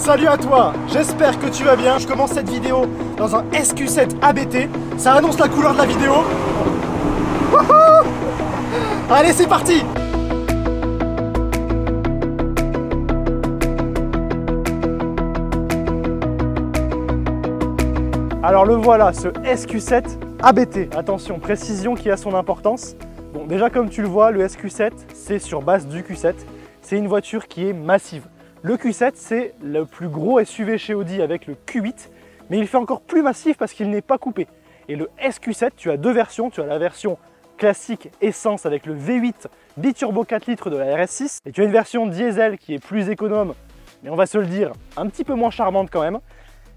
Salut à toi, j'espère que tu vas bien. Je commence cette vidéo dans un SQ7 ABT. Ça annonce la couleur de la vidéo. Wouhou! Allez, c'est parti! Alors le voilà, ce SQ7 ABT. Attention, précision qui a son importance. Bon, déjà comme tu le vois, le SQ7, c'est sur base du Q7. C'est une voiture qui est massive. Le Q7, c'est le plus gros SUV chez Audi avec le Q8, mais il fait encore plus massif parce qu'il n'est pas coupé. Et le SQ7, tu as deux versions. Tu as la version classique essence avec le V8 biturbo 4 litres de la RS6. Et tu as une version diesel qui est plus économe, mais on va se le dire, un petit peu moins charmante quand même.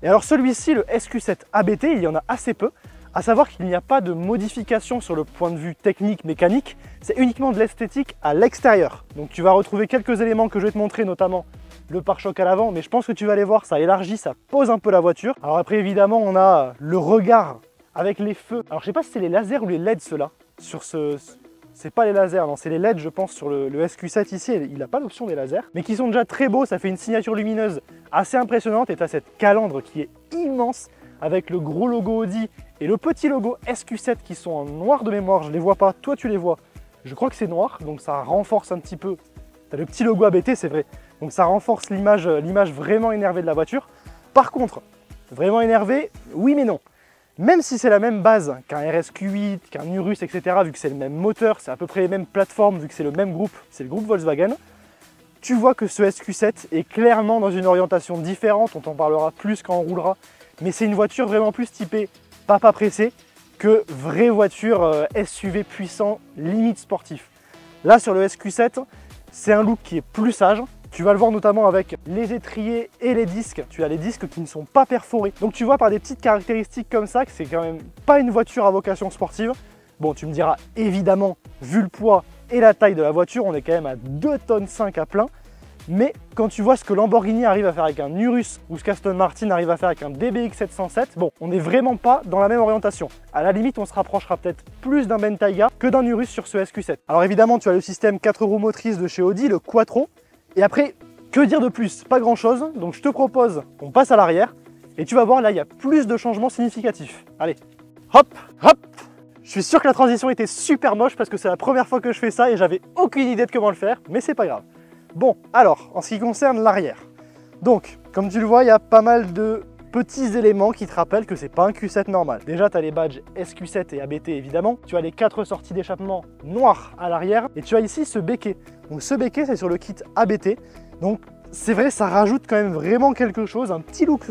Et alors celui-ci, le SQ7 ABT, il y en a assez peu, à savoir qu'il n'y a pas de modification sur le point de vue technique, mécanique, c'est uniquement de l'esthétique à l'extérieur. Donc tu vas retrouver quelques éléments que je vais te montrer, notamment le pare-choc à l'avant, mais je pense que tu vas aller voir, ça élargit, ça pose un peu la voiture. Alors après évidemment, on a le regard avec les feux. Alors je sais pas si c'est les lasers ou les LED ceux-là, sur ce... C'est pas les lasers, non, c'est les LED je pense sur le SQ7 ici, il n'a pas l'option des lasers, mais qui sont déjà très beaux, ça fait une signature lumineuse assez impressionnante et tu as cette calandre qui est immense avec le gros logo Audi et le petit logo SQ7 qui sont en noir de mémoire, je les vois pas, toi tu les vois, je crois que c'est noir, donc ça renforce un petit peu, tu as le petit logo ABT c'est vrai, donc ça renforce l'image vraiment énervée de la voiture. Par contre, vraiment énervée, oui mais non. Même si c'est la même base qu'un RSQ8, qu'un Urus, etc., vu que c'est le même moteur, c'est à peu près les mêmes plateformes, vu que c'est le même groupe, c'est le groupe Volkswagen, tu vois que ce SQ7 est clairement dans une orientation différente, on t'en parlera plus quand on roulera, mais c'est une voiture vraiment plus typée papa pressé que vraie voiture SUV puissant, limite sportif. Là, sur le SQ7, c'est un look qui est plus sage. Tu vas le voir notamment avec les étriers et les disques. Tu as les disques qui ne sont pas perforés. Donc tu vois par des petites caractéristiques comme ça que c'est quand même pas une voiture à vocation sportive. Bon, tu me diras évidemment, vu le poids et la taille de la voiture, on est quand même à 2,5 tonnes à plein. Mais quand tu vois ce que Lamborghini arrive à faire avec un Urus ou ce qu'Aston Martin arrive à faire avec un DBX 707, bon, on n'est vraiment pas dans la même orientation. À la limite, on se rapprochera peut-être plus d'un Bentayga que d'un Urus sur ce SQ7. Alors évidemment, tu as le système 4 roues motrices de chez Audi, le Quattro. Et après, que dire de plus? Pas grand chose, donc je te propose qu'on passe à l'arrière et tu vas voir, là, il y a plus de changements significatifs. Allez, hop, hop! Je suis sûr que la transition était super moche parce que c'est la première fois que je fais ça et j'avais aucune idée de comment le faire, mais c'est pas grave. Bon, alors, en ce qui concerne l'arrière, donc, comme tu le vois, il y a pas mal de petits éléments qui te rappellent que c'est pas un Q7 normal. Déjà, tu as les badges SQ7 et ABT évidemment, tu as les 4 sorties d'échappement noires à l'arrière et tu as ici ce béquet. Donc ce béquet, c'est sur le kit ABT. Donc c'est vrai, ça rajoute quand même vraiment quelque chose, un petit look,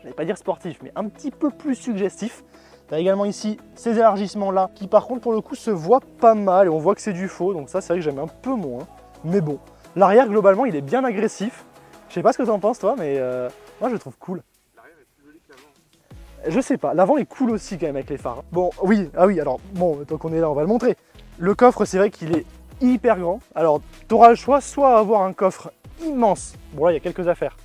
j'allais pas dire sportif, mais un petit peu plus suggestif. Tu as également ici ces élargissements là qui par contre pour le coup se voient pas mal et on voit que c'est du faux. Donc ça, c'est vrai que j'aime un peu moins, mais bon. L'arrière globalement, il est bien agressif. Je sais pas ce que tu en penses toi, mais moi je le trouve cool. Je sais pas, l'avant est cool aussi quand même avec les phares. Bon, oui, ah oui, alors, bon, tant qu'on est là, on va le montrer. Le coffre, c'est vrai qu'il est hyper grand. Alors, tu auras le choix, soit avoir un coffre immense. Bon, là, il y a quelques affaires.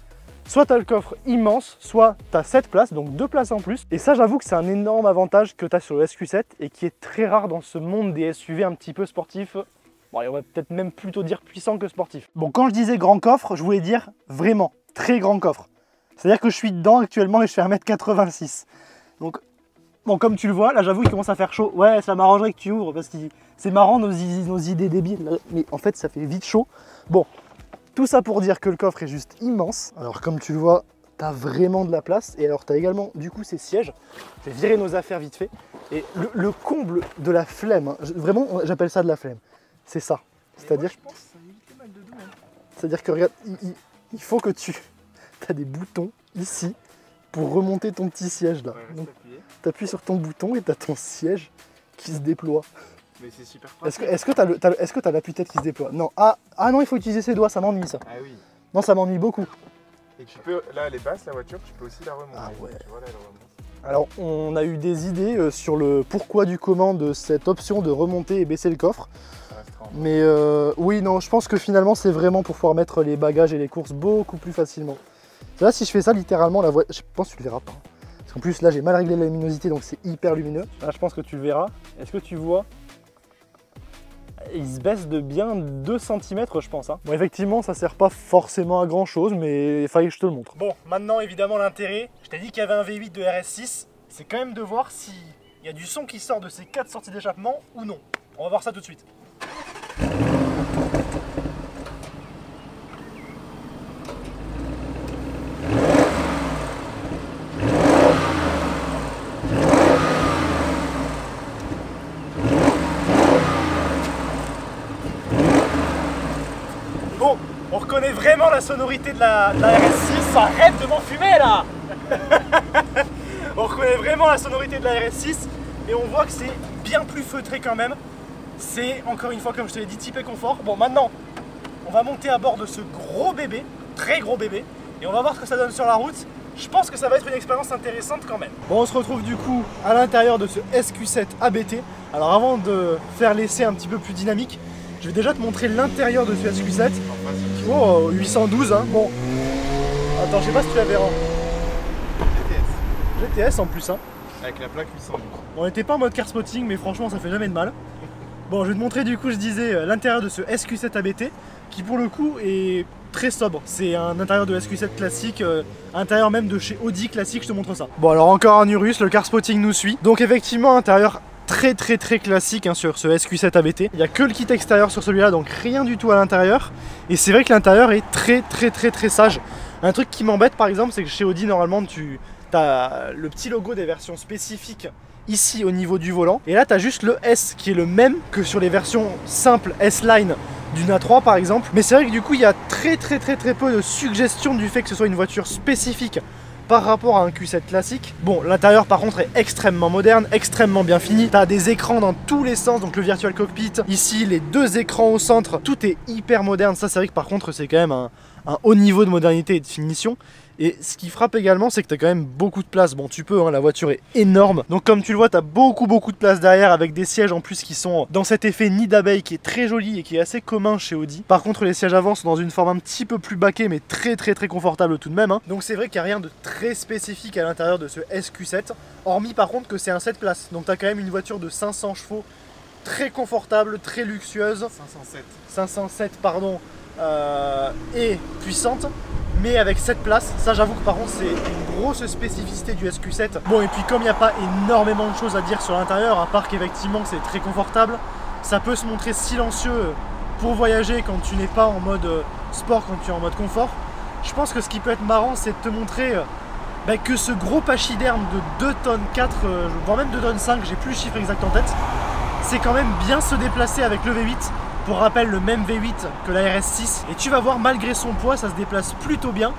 Soit tu as le coffre immense, soit tu as 7 places, donc 2 places en plus. Et ça, j'avoue que c'est un énorme avantage que tu as sur le SQ7 et qui est très rare dans ce monde des SUV un petit peu sportifs. Bon, et on va peut-être même plutôt dire puissant que sportif. Bon, quand je disais grand coffre, je voulais dire vraiment très grand coffre. C'est-à-dire que je suis dedans actuellement et je fais 1m86. Donc, bon, comme tu le vois, là j'avoue il commence à faire chaud. Ouais, ça m'arrangerait que tu ouvres parce que c'est marrant nos idées débiles. Mais en fait, ça fait vite chaud. Bon, tout ça pour dire que le coffre est juste immense. Alors, comme tu le vois, t'as vraiment de la place. Et alors, t'as également, du coup, ces sièges. Je vais virer nos affaires vite fait. Et le comble de la flemme, hein, vraiment, j'appelle ça de la flemme. C'est ça. C'est-à-dire que... C'est-à-dire que, regarde, il faut que tu... T'as des boutons ici pour remonter ton petit siège là. Ouais, t'appuies sur ton bouton et t'as ton siège qui se déploie. Mais c'est super pratique. Est-ce que t'as l'appui-tête qui se déploie? Non. Ah non, il faut utiliser ses doigts, ça m'ennuie ça. Ah oui. Non, ça m'ennuie beaucoup. Et tu peux, là elle est basse la voiture, tu peux aussi la remonter. Ah ouais. Tu vois, là, elle remonte. Alors on a eu des idées sur le pourquoi du comment de cette option de remonter et baisser le coffre. Mais oui, non, je pense que finalement c'est vraiment pour pouvoir mettre les bagages et les courses beaucoup plus facilement. Là, si je fais ça, littéralement, la voiture, je pense que tu le verras pas. Parce qu'en plus, là, j'ai mal réglé la luminosité, donc c'est hyper lumineux. Là, je pense que tu le verras. Est-ce que tu vois? il se baisse de bien 2 cm je pense. Bon, effectivement ça sert pas forcément à grand chose, mais il fallait que je te le montre. Bon, maintenant évidemment l'intérêt, je t'ai dit qu'il y avait un V8 de RS6, c'est quand même de voir s'il y a du son qui sort de ces 4 sorties d'échappement ou non. On va voir ça tout de suite. Vraiment la sonorité de la RS6, arrête de m'enfumer là. On reconnaît vraiment la sonorité de la RS6 et on voit que c'est bien plus feutré quand même. C'est encore une fois comme je te l'ai dit typé confort. Bon, maintenant on va monter à bord de ce gros bébé, très gros bébé, et on va voir ce que ça donne sur la route. Je pense que ça va être une expérience intéressante quand même. Bon, on se retrouve du coup à l'intérieur de ce SQ7 ABT. Alors avant de faire l'essai un petit peu plus dynamique, je vais déjà te montrer l'intérieur de ce SQ7. Oh, 812, hein. Bon, attends, je sais pas si tu la verras. GTS. GTS en plus, hein. Avec la plaque 812. On n'était pas en mode car spotting, mais franchement, ça fait jamais de mal. Bon, je vais te montrer du coup, je disais, l'intérieur de ce SQ7 ABT, qui pour le coup est très sobre. C'est un intérieur de SQ7 classique, intérieur même de chez Audi classique, je te montre ça. Bon, alors encore un Urus, le car spotting nous suit. Donc effectivement, intérieur très classique hein, sur ce SQ7 ABT. Il n'y a que le kit extérieur sur celui-là, donc rien du tout à l'intérieur. Et c'est vrai que l'intérieur est très sage. Un truc qui m'embête par exemple, c'est que chez Audi, normalement, tu as le petit logo des versions spécifiques ici au niveau du volant. Et là, tu as juste le S qui est le même que sur les versions simples S-Line d'une A3 par exemple. Mais c'est vrai que du coup, il y a très peu de suggestions du fait que ce soit une voiture spécifique par rapport à un Q7 classique. Bon, l'intérieur par contre est extrêmement moderne, extrêmement bien fini. T'as des écrans dans tous les sens, donc le virtual cockpit, ici les deux écrans au centre, tout est hyper moderne. Ça c'est vrai que par contre c'est quand même un haut niveau de modernité et de finition. Et ce qui frappe également, c'est que t'as quand même beaucoup de place. Bon, tu peux, hein, la voiture est énorme. Donc comme tu le vois, t'as beaucoup de place derrière, avec des sièges en plus qui sont dans cet effet nid d'abeille qui est très joli et qui est assez commun chez Audi. Par contre, les sièges avant sont dans une forme un petit peu plus baquée, mais très confortable tout de même, hein. Donc c'est vrai qu'il n'y a rien de très spécifique à l'intérieur de ce SQ7, hormis par contre que c'est un 7 places. Donc t'as quand même une voiture de 500 chevaux, très confortable, très luxueuse. 507 pardon, et puissante. Mais avec 7 places, ça j'avoue que par contre c'est une grosse spécificité du SQ7. Bon, et puis comme il n'y a pas énormément de choses à dire sur l'intérieur, à part qu'effectivement c'est très confortable, ça peut se montrer silencieux pour voyager quand tu n'es pas en mode sport, quand tu es en mode confort. Je pense que ce qui peut être marrant, c'est de te montrer que ce gros pachyderme de 2,4 tonnes, voire même 2,5 tonnes, j'ai plus le chiffre exact en tête, c'est quand même bien se déplacer avec le V8. Pour rappel, le même V8 que la RS6, et tu vas voir, malgré son poids, ça se déplace plutôt bien.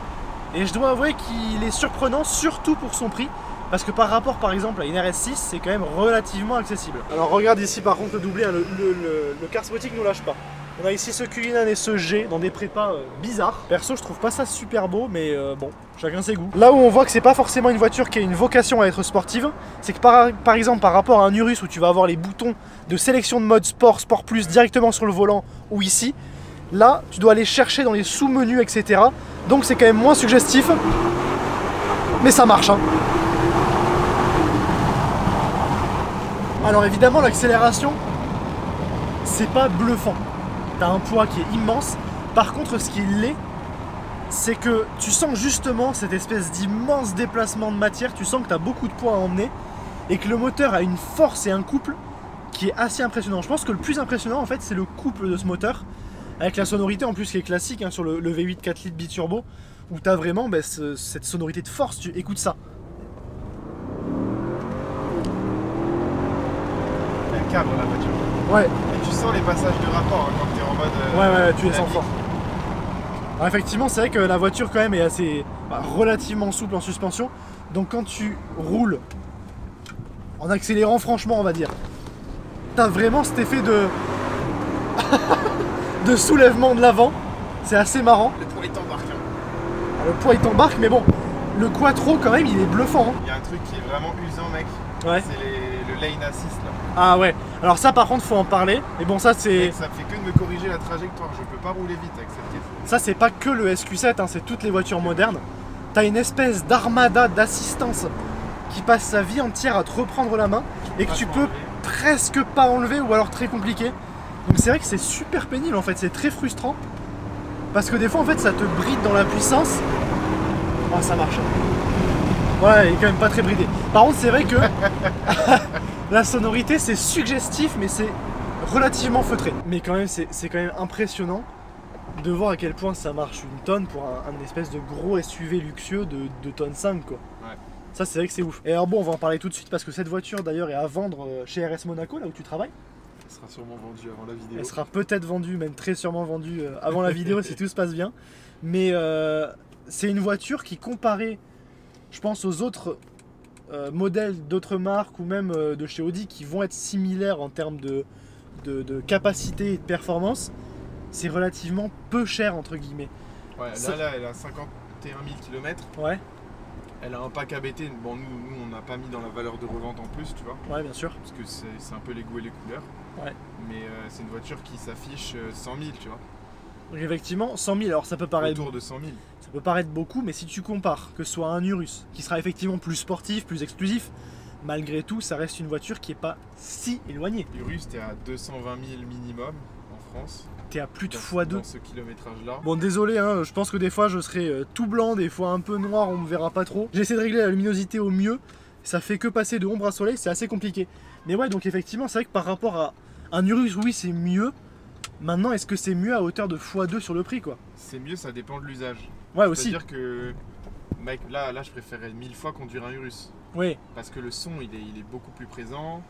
Et je dois avouer qu'il est surprenant, surtout pour son prix, parce que par rapport par exemple à une RS6, c'est quand même relativement accessible. Alors regarde ici par contre le doublé, hein, le car spotting nous lâche pas. On a ici ce Cullinan et ce G dans des prépas bizarres. Perso, je trouve pas ça super beau, mais bon, chacun ses goûts. Là où on voit que c'est pas forcément une voiture qui a une vocation à être sportive, c'est que par exemple par rapport à un Urus où tu vas avoir les boutons de sélection de mode sport, sport plus directement sur le volant ou ici, là tu dois aller chercher dans les sous-menus, etc. Donc c'est quand même moins suggestif, mais ça marche, hein. Alors évidemment l'accélération, c'est pas bluffant. T'as un poids qui est immense. Par contre, ce qui l'est, c'est que tu sens justement cette espèce d'immense déplacement de matière. Tu sens que t'as beaucoup de poids à emmener et que le moteur a une force et un couple qui est assez impressionnant. Je pense que le plus impressionnant en fait, c'est le couple de ce moteur avec la sonorité en plus qui est classique, hein, sur le V8 4 litres biturbo, où t'as vraiment cette sonorité de force. Tu écoutes ça. Un câble la voiture. Ouais. Et tu sens les passages de rapport, hein, quand t'es en mode... ouais, tu les sens fort. Alors effectivement, c'est vrai que la voiture quand même est assez... relativement souple en suspension. Donc quand tu roules en accélérant, franchement, on va dire, t'as vraiment cet effet de... de soulèvement de l'avant. C'est assez marrant. Le poids il t'embarque, hein. Le poids il t'embarque, mais bon, le Quattro quand même, il est bluffant, hein. Il y a un truc qui est vraiment usant, mec. Ouais. C'est le lane assist là. Ah ouais, alors ça par contre faut en parler. Mais bon, ça c'est... ça fait que de me corriger la trajectoire, je peux pas rouler vite avec cette caisse. Ça c'est pas que le SQ7, hein, c'est toutes les voitures modernes. T'as une espèce d'armada d'assistance qui passe sa vie entière à te reprendre la main et que tu peux presque pas enlever, ou alors très compliqué. Donc c'est vrai que c'est super pénible en fait, c'est très frustrant. Parce que des fois en fait ça te bride dans la puissance. Ah oh, ça marche. Ouais, il est quand même pas très bridé. Par contre c'est vrai que la sonorité c'est suggestif mais c'est relativement feutré. Mais quand même c'est quand même impressionnant de voir à quel point ça marche une tonne pour un espèce de gros SUV luxueux de tonne 5 quoi. Ouais. Ça c'est vrai que c'est ouf. Et alors bon, on va en parler tout de suite parce que cette voiture d'ailleurs est à vendre chez RS Monaco, là où tu travailles. Elle sera sûrement vendue avant la vidéo. Elle sera peut-être vendue, même très sûrement vendue avant la vidéo si tout se passe bien. Mais c'est une voiture qui comparée, je pense, aux autres modèles d'autres marques ou même de chez Audi qui vont être similaires en termes de capacité et de performance, c'est relativement peu cher entre guillemets. Ouais, là elle a 51 000 km. Ouais. Elle a un pack ABT, bon nous on n'a pas mis dans la valeur de revente en plus, tu vois. Ouais, bien sûr. Parce que c'est un peu les goûts et les couleurs. Ouais. Mais c'est une voiture qui s'affiche 100 000, tu vois. Donc effectivement, 100 000, alors ça peut paraître... Autour de 100 000. Ça peut paraître beaucoup, mais si tu compares que ce soit un Urus, qui sera effectivement plus sportif, plus exclusif, malgré tout, ça reste une voiture qui n'est pas si éloignée. Urus, t'es à 220 000 minimum en France. T'es à plus de x2 dans ce kilométrage là. Bon désolé hein, je pense que des fois je serai tout blanc, des fois un peu noir, on me verra pas trop. J'essaie de régler la luminosité au mieux, ça fait que passer de ombre à soleil, c'est assez compliqué. Mais ouais, donc effectivement c'est vrai que par rapport à un Urus, oui c'est mieux. Maintenant est-ce que c'est mieux à hauteur de x2 sur le prix quoi? C'est mieux, ça dépend de l'usage. Ouais aussi. C'est-à-dire que mec, là je préférais 1000 fois conduire un Urus. Oui. Parce que le son il est beaucoup plus présent.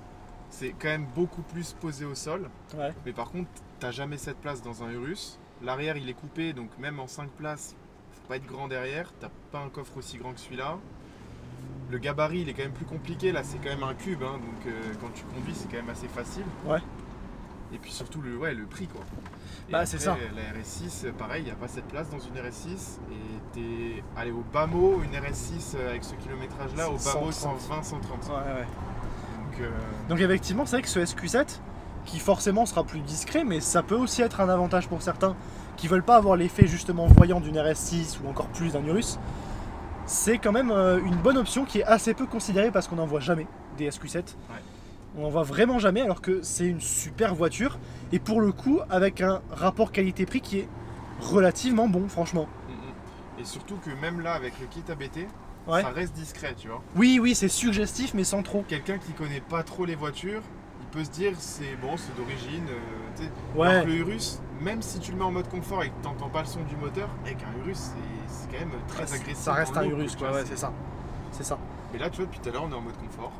C'est quand même beaucoup plus posé au sol, ouais. Mais par contre, t'as jamais 7 places dans un Urus. L'arrière, il est coupé, donc même en 5 places, faut pas être grand derrière. T'as pas un coffre aussi grand que celui-là. Le gabarit, il est quand même plus compliqué. Là, c'est quand même un cube, hein, donc quand tu conduis, c'est quand même assez facile. Ouais. Et puis surtout, le prix, quoi. Et bah, c'est ça. La RS6, pareil, il n'y a pas 7 places dans une RS6. Et t'es allé au bas mot, une RS6 avec ce kilométrage-là, au bas mot 120, 130. Ouais, ouais. Donc effectivement c'est vrai que ce SQ7 qui forcément sera plus discret, mais ça peut aussi être un avantage pour certains qui veulent pas avoir l'effet justement voyant d'une RS6 ou encore plus d'un Urus. C'est quand même une bonne option qui est assez peu considérée parce qu'on n'en voit jamais des SQ7, ouais. On n'en voit vraiment jamais alors que c'est une super voiture et pour le coup avec un rapport qualité-prix qui est relativement bon franchement. Et surtout que même là avec le kit ABT, ouais. Ça reste discret, tu vois. Oui, oui, c'est suggestif, mais sans trop. Quelqu'un qui connaît pas trop les voitures, il peut se dire c'est bon, c'est d'origine. Ouais. Alors que le Urus, même si tu le mets en mode confort et que tu n'entends pas le son du moteur, avec un Urus, c'est quand même très agressif. Ça reste un Urus, quoi, ouais, c'est ça. C'est ça. Et là, tu vois, depuis tout à l'heure, on est en mode confort,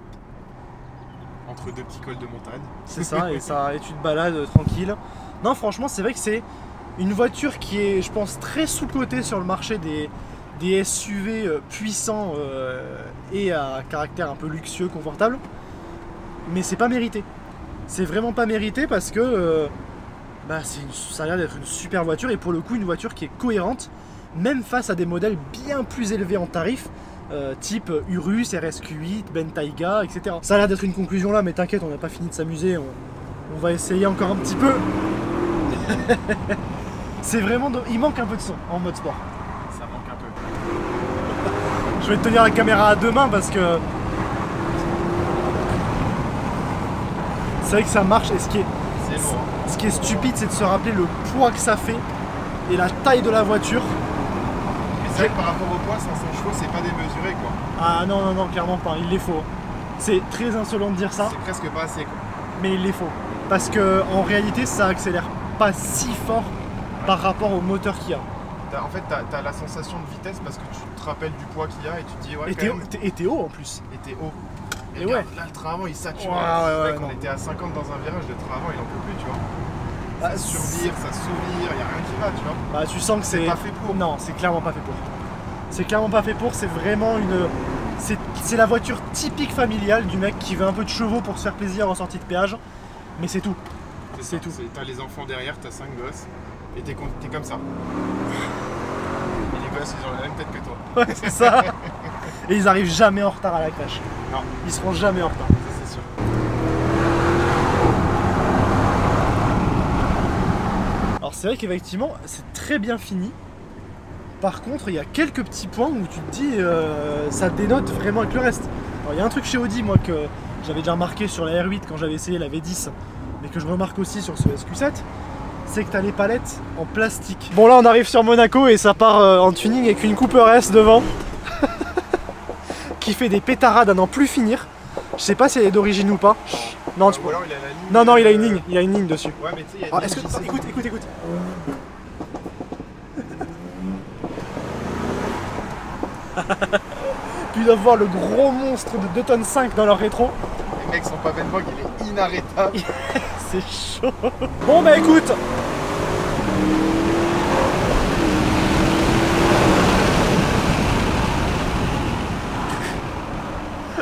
entre deux petits cols de montagne. C'est ça, et tu te balades tranquille. Non, franchement, c'est vrai que c'est une voiture qui est, je pense, très sous-cotée sur le marché des SUV puissants et à caractère un peu luxueux, confortable, mais c'est pas mérité. C'est vraiment pas mérité parce que ça a l'air d'être une super voiture et pour le coup une voiture qui est cohérente, même face à des modèles bien plus élevés en tarif, type Urus, RSQ8, Bentayga, etc. Ça a l'air d'être une conclusion là, mais t'inquiète, on n'a pas fini de s'amuser, on va essayer encore un petit peu. C'est vraiment... Il manque un peu de son en mode sport. Je vais tenir la caméra à deux mains parce que c'est vrai que ça marche et ce qui est stupide c'est de se rappeler le poids que ça fait et la taille de la voiture. Mais c'est vrai que par rapport au poids, 500 chevaux c'est pas démesuré quoi. Ah non non non, clairement pas, il les faut. C'est très insolent de dire ça. C'est presque pas assez quoi. Mais il les faut. Parce que en réalité ça accélère pas si fort, ouais. Par rapport au moteur qu'il y a. En fait, t'as la sensation de vitesse parce que tu te rappelles du poids qu'il y a et tu te dis ouais. Et t'es haut en plus. Et t'es haut. Et regarde, ouais. Là, le train avant il sature. Ouais, on était à 50 dans un virage, le train avant il en peut plus, tu vois. Bah, ça survire, ça souvire, y a rien qui va, tu vois. Bah, tu sens que c'est pas fait pour. Non, c'est clairement pas fait pour. C'est clairement pas fait pour, c'est vraiment une. C'est la voiture typique familiale du mec qui veut un peu de chevaux pour se faire plaisir en sortie de péage. Mais c'est tout. C'est tout. T'as les enfants derrière, t'as 5 gosses. Et t'es comme ça. Et les gosses, ils ont la même tête que toi. Ouais, c'est ça. Et ils arrivent jamais en retard à la crèche. Non. Ils seront jamais en retard. C'est sûr. Alors c'est vrai qu'effectivement, c'est très bien fini. Par contre, il y a quelques petits points où tu te dis, ça dénote vraiment avec le reste. Alors il y a un truc chez Audi, moi, que j'avais déjà remarqué sur la R8 quand j'avais essayé la V10. mais que je remarque aussi sur ce SQ7, c'est que tu as les palettes en plastique. Bon là on arrive sur Monaco et ça part en tuning avec une Cooper S devant qui fait des pétarades à n'en plus finir. Je sais pas si elle est d'origine ou pas. Non, tu peux... alors, il a la ligne... non, non, il a une ligne, il a une ligne dessus. Ouais, mais tu sais, il y a une ligne que... non, écoute. Puis doivent voir le gros monstre de 2,5 tonnes dans leur rétro. Les mecs sont pas belles vogues, il est inarrêtable. C'est chaud. Bon bah écoute,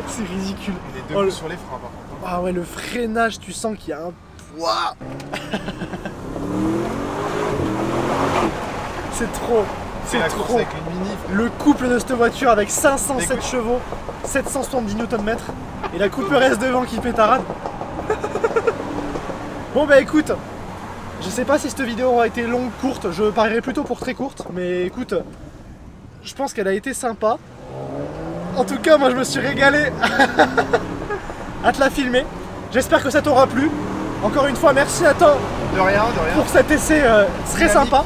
c'est ridicule. Il est debout sur les freins par contre. Ah ouais, le freinage, tu sens qu'il y a un poids. C'est trop. C'est trop. Le couple de cette voiture avec 507 chevaux, 770 Nm et la Cooper S devant qui pétarade. Bon bah écoute, je sais pas si cette vidéo aura été longue, courte, je parierais plutôt pour très courte, mais écoute, je pense qu'elle a été sympa. En tout cas, moi je me suis régalé à te la filmer. J'espère que ça t'aura plu. Encore une fois, merci à toi pour cet essai très sympa,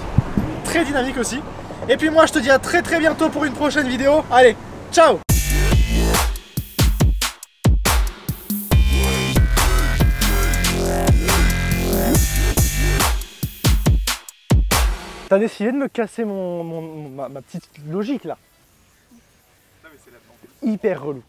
très dynamique aussi. Et puis moi je te dis à très très bientôt pour une prochaine vidéo. Allez, ciao! T'as décidé de me casser ma petite logique là. Non mais c'est la hyper relou.